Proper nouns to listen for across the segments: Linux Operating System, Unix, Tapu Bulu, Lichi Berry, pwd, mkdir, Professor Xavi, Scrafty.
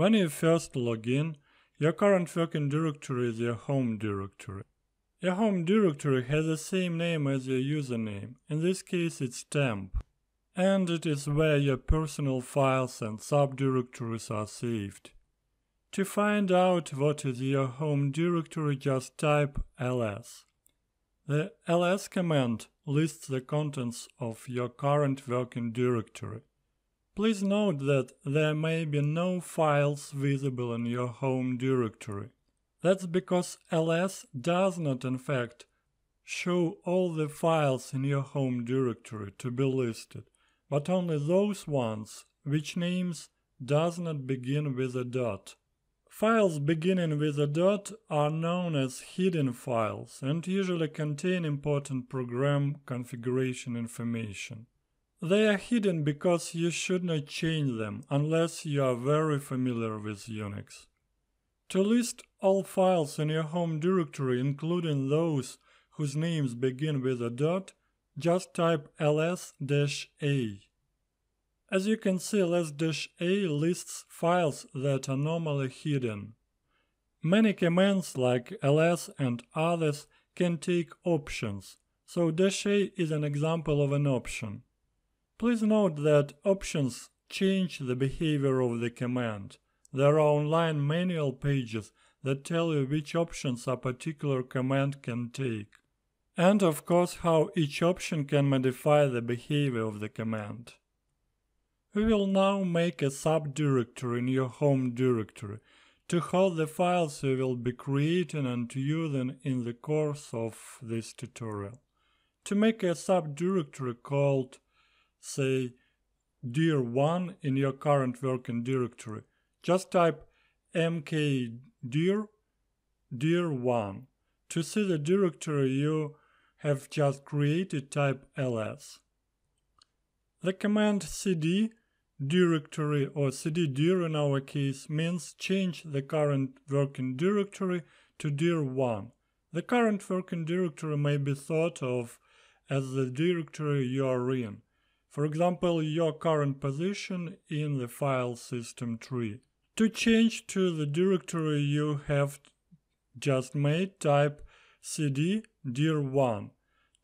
When you first log in, your current working directory is your home directory. Your home directory has the same name as your username, in this case it's temp, and it is where your personal files and subdirectories are saved. To find out what is your home directory, just type ls. The ls command lists the contents of your current working directory. Please note that there may be no files visible in your home directory. That's because ls does not, in fact, show all the files in your home directory to be listed, but only those ones which names does not begin with a dot. Files beginning with a dot are known as hidden files and usually contain important program configuration information. They are hidden because you should not change them unless you are very familiar with Unix. To list all files in your home directory, including those whose names begin with a dot, just type ls-a. As you can see, ls-a lists files that are normally hidden. Many commands like ls and others can take options, so -a is an example of an option. Please note that options change the behavior of the command. There are online manual pages that tell you which options a particular command can take, and of course how each option can modify the behavior of the command. We will now make a subdirectory in your home directory to hold the files you will be creating and using in the course of this tutorial. To make a subdirectory called, say, dir1 in your current working directory, just type mkdir dir1. To see the directory you have just created, type ls. The command cd directory, or cd dir in our case, means change the current working directory to dir1. The current working directory may be thought of as the directory you are in. For example, your current position in the file system tree. To change to the directory you have just made, type cd dir1.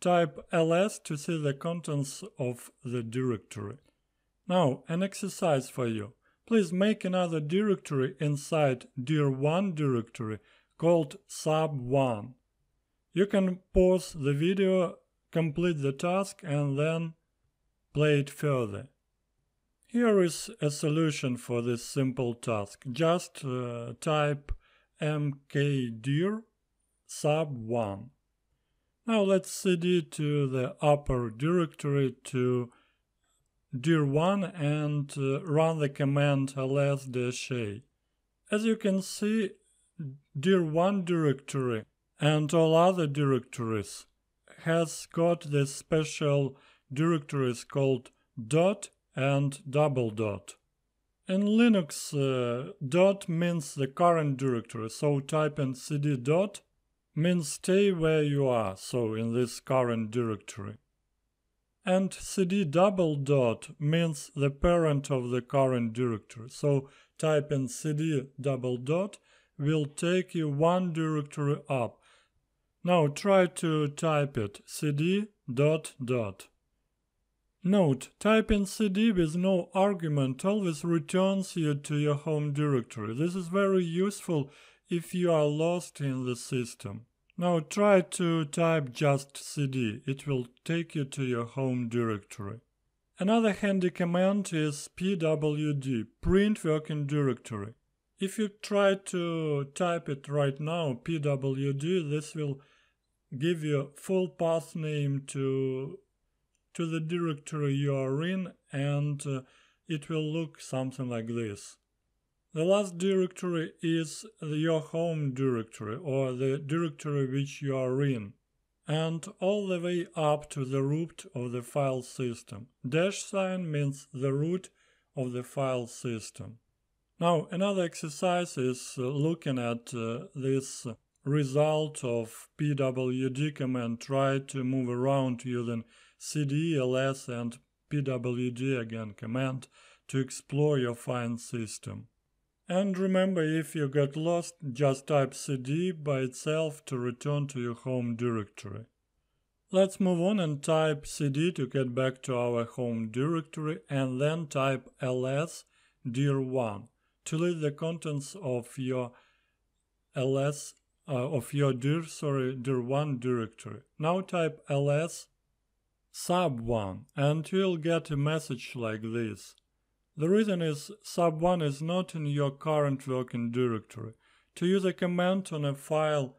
Type ls to see the contents of the directory. Now, an exercise for you. Please make another directory inside dir1 directory called sub1. You can pause the video, complete the task, and then play it further. Here is a solution for this simple task. Just type mkdir sub1. Now let's cd to the upper directory to dir1 and run the command ls-a. As you can see, dir1 directory and all other directories has got this special directories called dot and double dot. In Linux, dot means the current directory, so type in cd dot means stay where you are, so in this current directory. And cd double dot means the parent of the current directory, so type in cd double dot will take you one directory up. Now try to type it, cd dot dot. Note, typing cd with no argument always returns you to your home directory. This is very useful if you are lost in the system. Now try to type just cd. It will take you to your home directory. Another handy command is pwd, print working directory. If you try to type it right now, pwd, this will give you full path name to the directory you are in, and it will look something like this. The last directory is your home directory, or the directory which you are in, and all the way up to the root of the file system. # means the root of the file system. Now another exercise is looking at this result of pwd command. Try to move around using cd, ls, and pwd again command to explore your file system. And remember, if you get lost, just type cd by itself to return to your home directory. Let's move on and type cd to get back to our home directory, and then type ls dir1 to leave the contents of your dir1 directory. Now type ls sub1 and you'll get a message like this. The reason is sub1 is not in your current working directory. To use a command on a file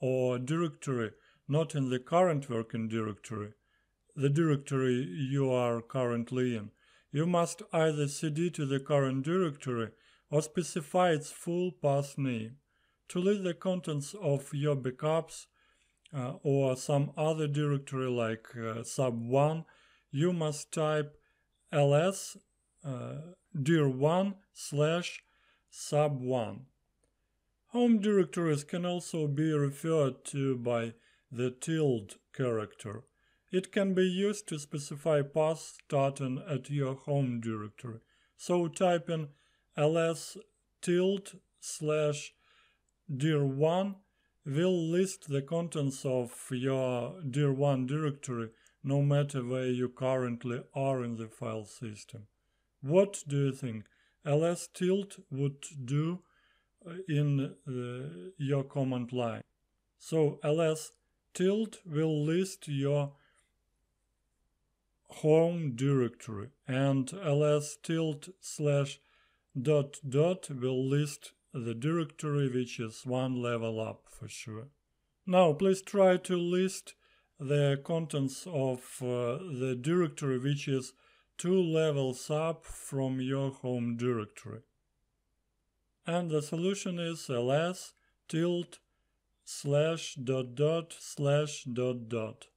or directory not in the current working directory, the directory you are currently in, you must either cd to the current directory or specify its full path name. To leave the contents of your backups or some other directory like sub1, you must type ls dir1 / sub1. Home directories can also be referred to by the tilde character. It can be used to specify paths starting at your home directory. So type in ls tilde / dir1 will list the contents of your dir1 directory, no matter where you currently are in the file system. What do you think ls tilde would do in your command line? So ls tilde will list your home directory, and ls tilde /... will list the directory which is one level up for sure. Now please try to list the contents of the directory which is two levels up from your home directory. And the solution is ls tilde /... /...